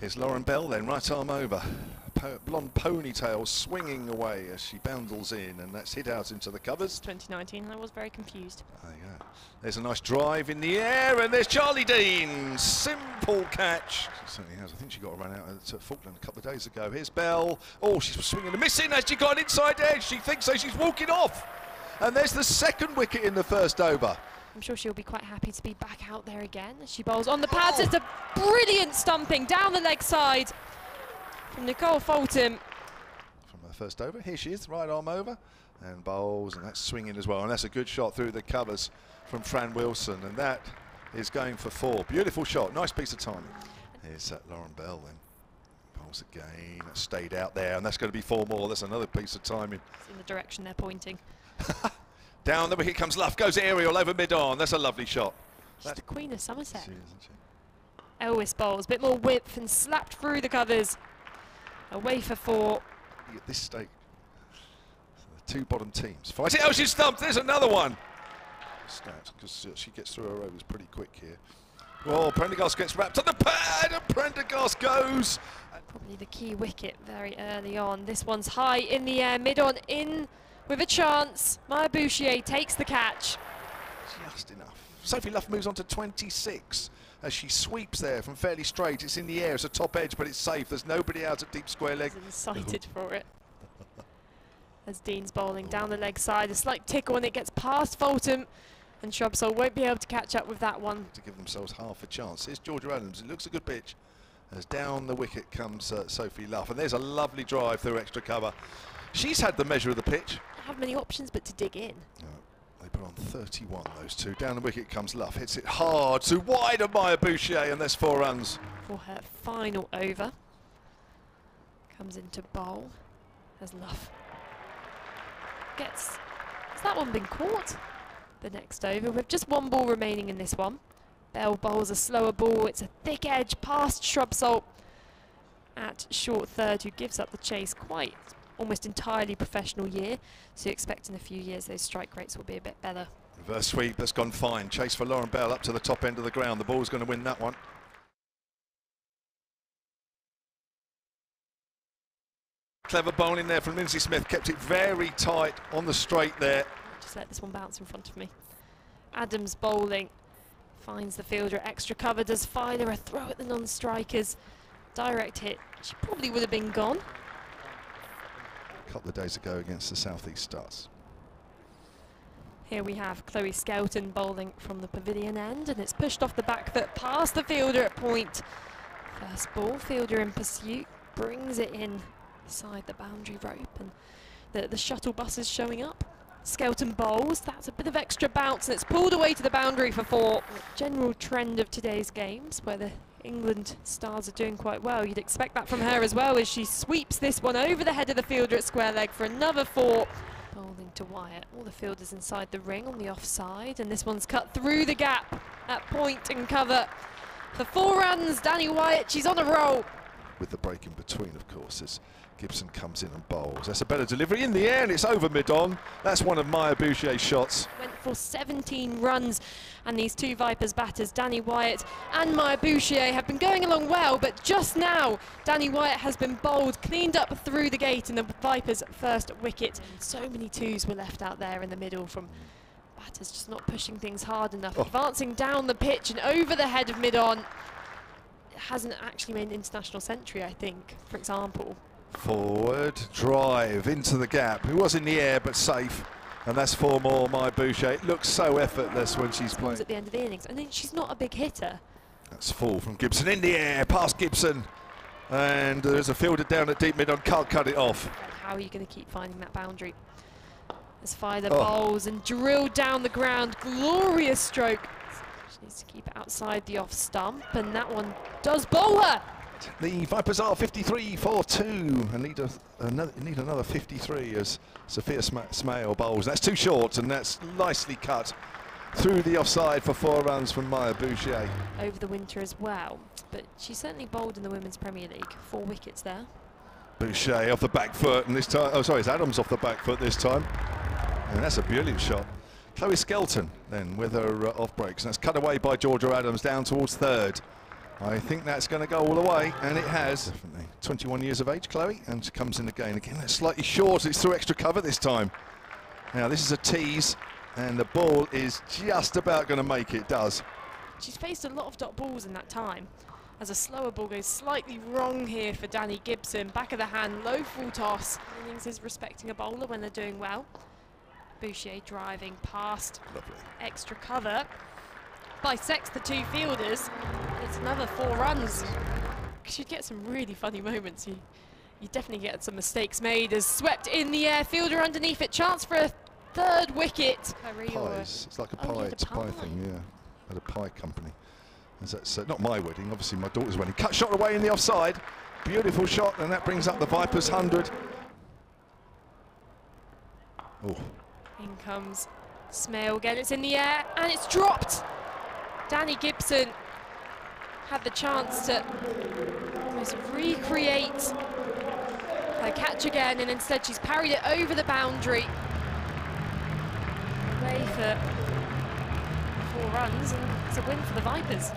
Here's Lauren Bell then, right arm over. Blonde ponytail swinging away as she boundles in, and that's hit out into the covers. 2019, and I was very confused. There you go. There's a nice drive in the air, and there's Charlie Dean. Simple catch. She certainly has. I think she got a run out at Falkland a couple of days ago. Here's Bell. Oh, she's swinging and missing as she got an inside edge. She thinks so. She's walking off. And there's the second wicket in the first over. I'm sure she'll be quite happy to be back out there again. She bowls on the pads. Oh. It's a brilliant stumping down the leg side from Nicole Fulton. From her first over, here she is, right arm over, and bowls, and that's swinging as well, and that's a good shot through the covers from Fran Wilson, and that is going for four. Beautiful shot, nice piece of timing. Here's that Lauren Bell then, bowls again, that stayed out there, and that's going to be four more. That's another piece of timing. It's in the direction they're pointing. Down the wicket comes Luff, goes Ariel over mid-on, that's a lovely shot. She's the Queen of Somerset. She is, isn't she? Elwis bowls, a bit more width and slapped through the covers. Away for four. At this stake, so the two bottom teams fight it. Oh, she's stumped. There's another one. Stamped, because she gets through her overs pretty quick here. Oh, Prendergast gets wrapped on the pad, and Prendergast goes. Probably the key wicket very early on. This one's high in the air, mid on in with a chance. Maia Bouchier takes the catch. Just enough. Sophie Luff moves on to 26. As she sweeps there from fairly straight. It's in the air, it's a top edge, but it's safe. There's nobody out at deep square leg. She's excited for it. As Dean's bowling down the leg side, a slight tickle and it gets past Fulton, and Shrubsole won't be able to catch up with that one. To give themselves half a chance. Here's Georgia Adams, it looks a good pitch. As down the wicket comes Sophie Luff, and there's a lovely drive through extra cover. She's had the measure of the pitch. I haven't many options but to dig in. No. They put on 31, those two. Down the wicket comes Luff, hits it hard to wide of Maia Bouchier, and there's four runs. For her final over. Comes into bowl as Luff gets... Has that one been caught? The next over, with just one ball remaining in this one. Bell bowls a slower ball, it's a thick edge past Shrubsole at short third, who gives up the chase quite... almost entirely professional year, so you expect in a few years those strike rates will be a bit better. Reverse sweep, that's gone fine. Chase for Lauren Bell up to the top end of the ground. The ball's going to win that one. Clever bowl in there from Lindsay Smith, kept it very tight on the straight there. Just let this one bounce in front of me. Adams bowling, finds the fielder at extra cover, does Filer a throw at the non-strikers. Direct hit, she probably would have been gone. Couple of days ago against the Southeast Stars. Here we have Chloe Skelton bowling from the pavilion end, and it's pushed off the back foot past the fielder at point. First ball, fielder in pursuit, brings it in inside the boundary rope, and the shuttle bus is showing up. Skelton bowls, that's a bit of extra bounce, and it's pulled away to the boundary for four. General trend of today's games where the England Stars are doing quite well. You'd expect that from her as well, as she sweeps this one over the head of the fielder at square leg for another four. Bowling to Wyatt, all the fielders inside the ring on the offside, and this one's cut through the gap at point and cover for four runs. Danni Wyatt, she's on a roll. With the break in between, of course, as Gibson comes in and bowls. That's a better delivery in the air, and it's over mid-on. That's one of Maia Bouchier's shots. Went for 17 runs, and these two Vipers batters, Danni Wyatt and Maia Bouchier, have been going along well, but just now, Danni Wyatt has been bowled, cleaned up through the gate in the Vipers' first wicket. So many twos were left out there in the middle from batters just not pushing things hard enough. Oh. Advancing down the pitch and over the head of mid-on. Hasn't actually made an international century, I think, for example. Forward, drive, into the gap. It was in the air, but safe. And that's four more, Maia Bouchier. It looks so effortless when she's playing. At the end of the innings, and then she's not a big hitter. That's four from Gibson, in the air, past Gibson. And there's a fielder down at deep mid-on, can't cut it off. How are you going to keep finding that boundary? As Filer bowls and drilled down the ground, glorious stroke. Needs to keep it outside the off stump, and that one does bowl her. The Vipers are 53-42 and need another 53 as Sophia Smale bowls. That's too short, and that's nicely cut through the offside for four runs from Maia Bouchier. Over the winter as well, but she certainly bowled in the Women's Premier League. Four wickets there. Bouchier off the back foot, and this time, oh sorry, it's Adams off the back foot this time. And that's a brilliant shot. Chloe Skelton then with her off breaks, and that's cut away by Georgia Adams down towards third. I think that's going to go all the way, and it has. Definitely. 21 years of age, Chloe, and comes in again. Again, that's slightly short. It's through extra cover this time. Now, this is a tease, and the ball is just about going to make it, does. She's faced a lot of dot balls in that time, as a slower ball goes slightly wrong here for Danny Gibson. Back of the hand, low full toss. Williams is respecting a bowler when they're doing well. Bouchier driving past. Lovely. Extra cover. Bisects the two fielders, and it's another 4 runs. Because you'd get some really funny moments. You definitely get some mistakes made, as swept in the air, fielder underneath it, chance for a 3rd wicket. Pies. It's like a pie, it's a pie thing, yeah. At a pie company. That's not my wedding, obviously my daughter's wedding. Cut shot away in the offside. Beautiful shot, and that brings up the Vipers 100. Oh. In comes Smale again, it's in the air, and it's dropped. Danny Gibson had the chance to almost recreate her catch again, and instead she's parried it over the boundary. Away for 4 runs, and it's a win for the Vipers.